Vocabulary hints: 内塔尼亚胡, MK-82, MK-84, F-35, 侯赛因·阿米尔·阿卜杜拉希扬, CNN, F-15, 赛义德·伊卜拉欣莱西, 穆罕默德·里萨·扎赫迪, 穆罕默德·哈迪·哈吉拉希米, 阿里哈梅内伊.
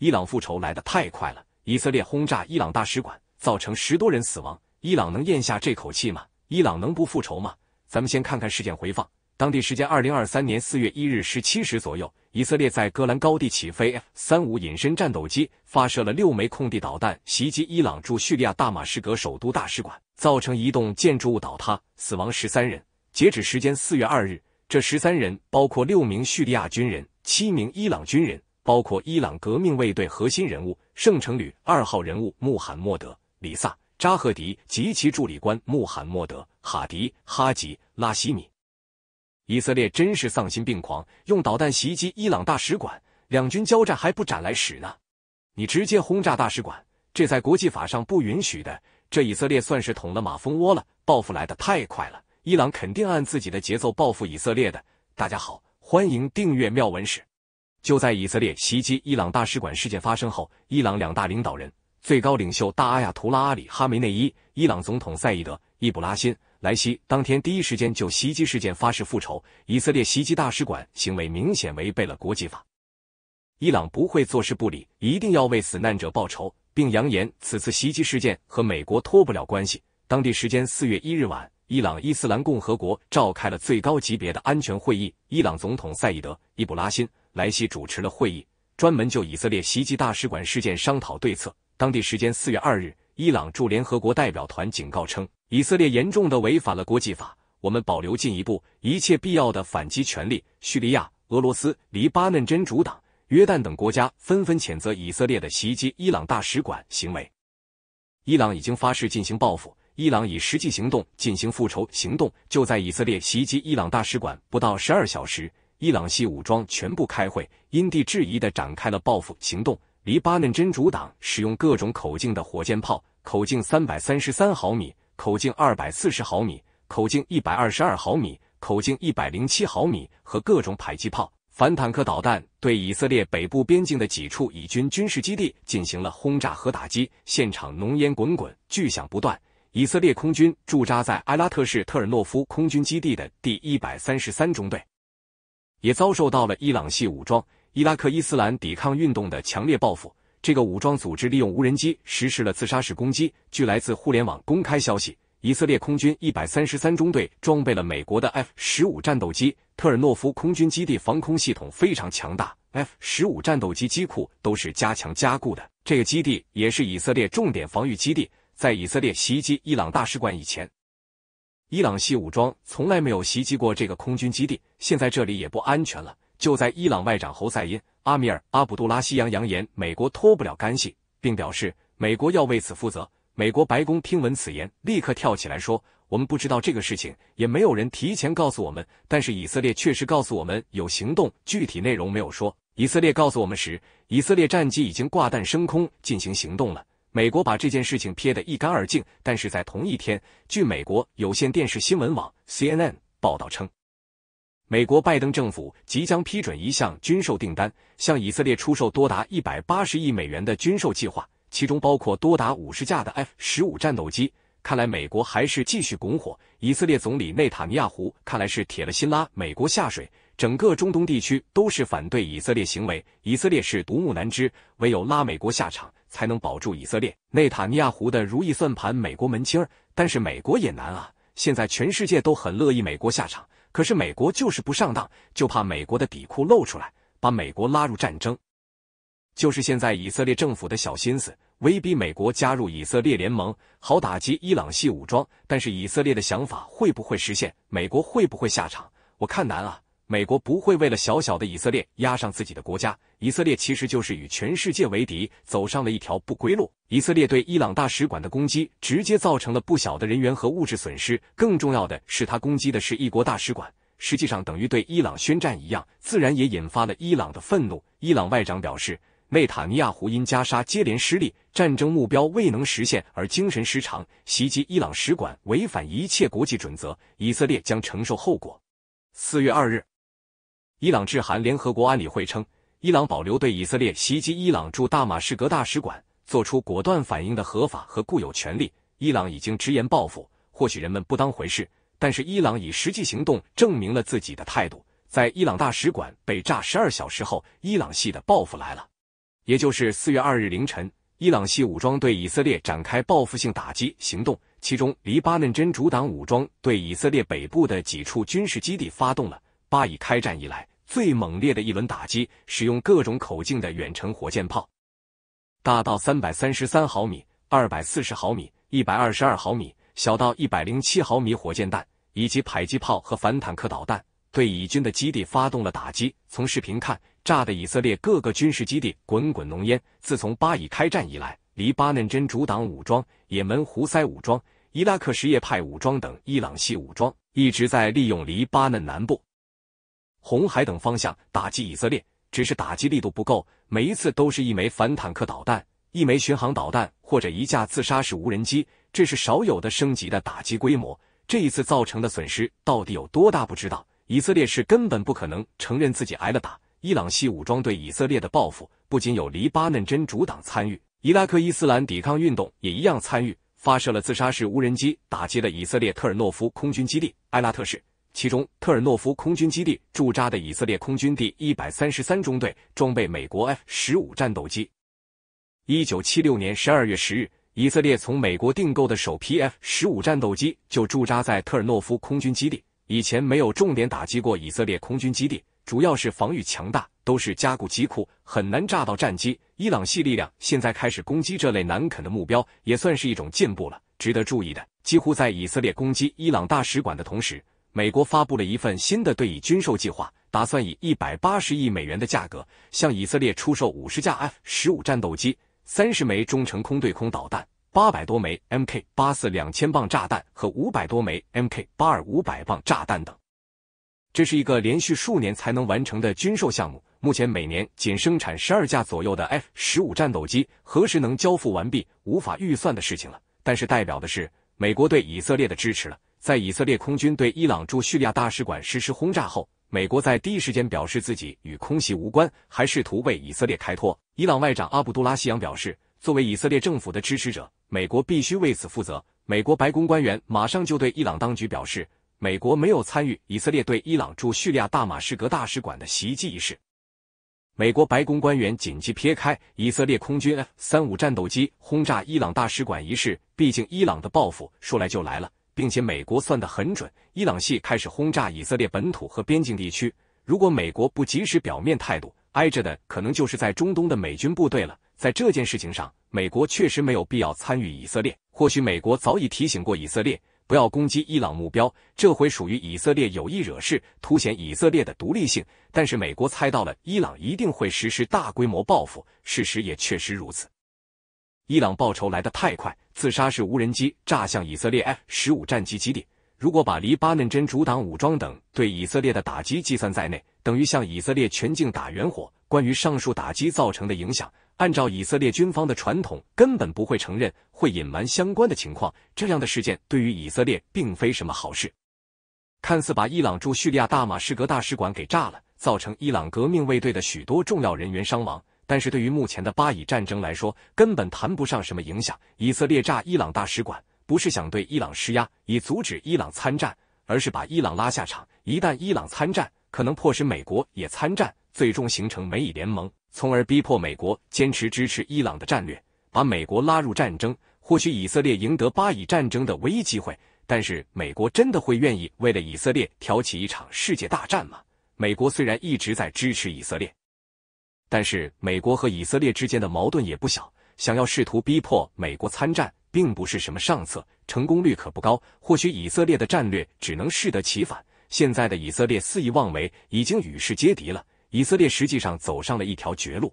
伊朗复仇来得太快了，以色列轰炸伊朗大使馆，造成10多人死亡。伊朗能咽下这口气吗？伊朗能不复仇吗？咱们先看看事件回放。当地时间2023年4月1日17时左右，以色列在戈兰高地起飞 F-35 隐身战斗机，发射了6枚空地导弹，袭击伊朗驻叙利亚大马士革首都大使馆，造成一栋建筑物倒塌，死亡13人。截止时间4月2日，这13人包括6名叙利亚军人、7名伊朗军人，包括伊朗革命卫队核心人物圣城旅2号人物穆罕默德·里萨·扎赫迪及其助理官穆罕默德·哈迪·哈吉拉希米。以色列真是丧心病狂，用导弹袭击伊朗大使馆，两军交战还不斩来使呢？你直接轰炸大使馆，这在国际法上不允许的。这以色列算是捅了马蜂窝了，报复来得太快了。伊朗肯定按自己的节奏报复以色列的。大家好，欢迎订阅妙文史。就在以色列袭击伊朗大使馆事件发生后，伊朗2大领导人，最高领袖大阿亚图拉阿里哈梅内伊、伊朗总统赛义德·伊卜拉欣莱西当天第一时间就袭击事件发誓复仇。以色列袭击大使馆行为明显违背了国际法，伊朗不会坐视不理，一定要为死难者报仇，并扬言此次袭击事件和美国脱不了关系。当地时间4月1日晚，伊朗伊斯兰共和国召开了最高级别的安全会议，伊朗总统赛义德·伊卜拉欣莱西主持了会议，专门就以色列袭击大使馆事件商讨对策。当地时间4月2日，伊朗驻联合国代表团警告称，以色列严重地违反了国际法，我们保留进一步一切必要的反击权利。叙利亚、俄罗斯、黎巴嫩真主党、约旦等国家纷纷谴责以色列的袭击伊朗大使馆行为。伊朗已经发誓进行报复，伊朗以实际行动进行复仇行动。就在以色列袭击伊朗大使馆不到12小时，伊朗系武装全部开会，因地制宜地展开了报复行动。黎巴嫩真主党使用各种口径的火箭炮，口径333毫米、口径240毫米、口径122毫米、口径107毫米和各种迫击炮、反坦克导弹，对以色列北部边境的几处以军军事基地进行了轰炸和打击，现场浓烟滚滚，巨响不断。以色列空军驻扎在埃拉特市特尔诺夫空军基地的第133中队，也遭受到了伊朗系武装伊拉克伊斯兰抵抗运动的强烈报复。这个武装组织利用无人机实施了自杀式攻击。据来自互联网公开消息，以色列空军133中队装备了美国的 F-15 战斗机，特尔诺夫空军基地防空系统非常强大， F-15 战斗机机库都是加强加固的。这个基地也是以色列重点防御基地。在以色列袭击伊朗大使馆以前，伊朗系武装从来没有袭击过这个空军基地，现在这里也不安全了。就在伊朗外长侯赛因·阿米尔·阿卜杜拉希扬扬言美国脱不了干系，并表示美国要为此负责。美国白宫听闻此言，立刻跳起来说，我们不知道这个事情，也没有人提前告诉我们，但是以色列确实告诉我们有行动，具体内容没有说。以色列告诉我们时，以色列战机已经挂弹升空进行行动了。美国把这件事情撇得一干二净。但是在同一天，据美国有线电视新闻网 CNN 报道称，美国拜登政府即将批准一项军售订单，向以色列出售多达180亿美元的军售计划，其中包括多达50架的 F-15 战斗机。看来美国还是继续拱火，以色列总理内塔尼亚胡看来是铁了心拉美国下水。整个中东地区都是反对以色列行为，以色列是独木难支，唯有拉美国下场才能保住以色列。内塔尼亚胡的如意算盘美国门清儿，但是美国也难啊。现在全世界都很乐意美国下场，可是美国就是不上当，就怕美国的底裤露出来，把美国拉入战争。就是现在以色列政府的小心思，威逼美国加入以色列联盟，好打击伊朗系武装。但是以色列的想法会不会实现？美国会不会下场？我看难啊。美国不会为了小小的以色列压上自己的国家。以色列其实就是与全世界为敌，走上了一条不归路。以色列对伊朗大使馆的攻击直接造成了不小的人员和物质损失，更重要的是他攻击的是一国大使馆，实际上等于对伊朗宣战一样，自然也引发了伊朗的愤怒。伊朗外长表示，内塔尼亚胡因加沙接连失利，战争目标未能实现而精神失常，袭击伊朗使馆违反一切国际准则，以色列将承受后果。4月2日，伊朗致函联合国安理会称，伊朗保留对以色列袭击伊朗驻大马士革大使馆做出果断反应的合法和固有权利。伊朗已经直言报复，或许人们不当回事，但是伊朗以实际行动证明了自己的态度。在伊朗大使馆被炸12小时后，伊朗系的报复来了。也就是4月2日凌晨，伊朗系武装对以色列展开报复性打击行动，其中黎巴嫩真主党武装对以色列北部的几处军事基地发动了巴以开战以来最猛烈的一轮打击，使用各种口径的远程火箭炮，大到333毫米、240毫米、122毫米，小到107毫米火箭弹，以及迫击炮和反坦克导弹，对以军的基地发动了打击。从视频看，炸得以色列各个军事基地滚滚浓烟。自从巴以开战以来，黎巴嫩真主党武装、也门胡塞武装、伊拉克什叶派武装等伊朗系武装一直在利用黎巴嫩南部、红海等方向打击以色列，只是打击力度不够，每一次都是一枚反坦克导弹、一枚巡航导弹或者一架自杀式无人机，这是少有的升级的打击规模。这一次造成的损失到底有多大不知道，以色列是根本不可能承认自己挨了打。伊朗系武装对以色列的报复不仅有黎巴嫩真主党参与，伊拉克伊斯兰抵抗运动也一样参与，发射了自杀式无人机打击了以色列特尔诺夫空军基地、埃拉特市。其中特尔诺夫空军基地驻扎的以色列空军第133中队装备美国 F-15 战斗机。1976年12月10日，以色列从美国订购的首批 F-15 战斗机就驻扎在特尔诺夫空军基地，以前没有重点打击过以色列空军基地，主要是防御强大，都是加固机库，很难炸到战机。伊朗系力量现在开始攻击这类难啃的目标，也算是一种进步了。值得注意的，几乎在以色列攻击伊朗大使馆的同时，美国发布了一份新的对以军售计划，打算以180亿美元的价格向以色列出售50架 F-15 战斗机、30枚中程空对空导弹、800多枚 MK-84 2000磅炸弹和500多枚 MK-82 500磅炸弹等。这是一个连续数年才能完成的军售项目，目前每年仅生产12架左右的 F-15 战斗机，何时能交付完毕，无法预算的事情了。但是代表的是美国对以色列的支持了。在以色列空军对伊朗驻叙利亚大使馆实施轰炸后，美国在第一时间表示自己与空袭无关，还试图为以色列开脱。伊朗外长阿卜杜拉希扬表示，作为以色列政府的支持者，美国必须为此负责。美国白宫官员马上就对伊朗当局表示，美国没有参与以色列对伊朗驻叙利亚大马士革大使馆的袭击一事。美国白宫官员紧急撇开以色列空军 F-35 战斗机轰炸伊朗大使馆一事，毕竟伊朗的报复说来就来了，并且美国算得很准，伊朗系开始轰炸以色列本土和边境地区。如果美国不及时表面态度，挨着的可能就是在中东的美军部队了。在这件事情上，美国确实没有必要参与以色列。或许美国早已提醒过以色列不要攻击伊朗目标，这回属于以色列有意惹事，凸显以色列的独立性。但是美国猜到了伊朗一定会实施大规模报复，事实也确实如此。伊朗报仇来得太快，自杀式无人机炸向以色列 F-15 战机基地。如果把黎巴嫩真主党武装等对以色列的打击计算在内，等于向以色列全境打圆火。关于上述打击造成的影响，按照以色列军方的传统，根本不会承认，会隐瞒相关的情况。这样的事件对于以色列并非什么好事。看似把伊朗驻叙利亚大马士革大使馆给炸了，造成伊朗革命卫队的许多重要人员伤亡。但是对于目前的巴以战争来说，根本谈不上什么影响。以色列炸伊朗大使馆，不是想对伊朗施压，以阻止伊朗参战，而是把伊朗拉下场。一旦伊朗参战，可能迫使美国也参战，最终形成美以联盟，从而逼迫美国坚持支持伊朗的战略，把美国拉入战争。或许以色列赢得巴以战争的唯一机会，但是美国真的会愿意为了以色列挑起一场世界大战吗？美国虽然一直在支持以色列，但是美国和以色列之间的矛盾也不小，想要试图逼迫美国参战并不是什么上策，成功率可不高。或许以色列的战略只能适得其反。现在的以色列肆意妄为，已经与世皆敌了，以色列实际上走上了一条绝路。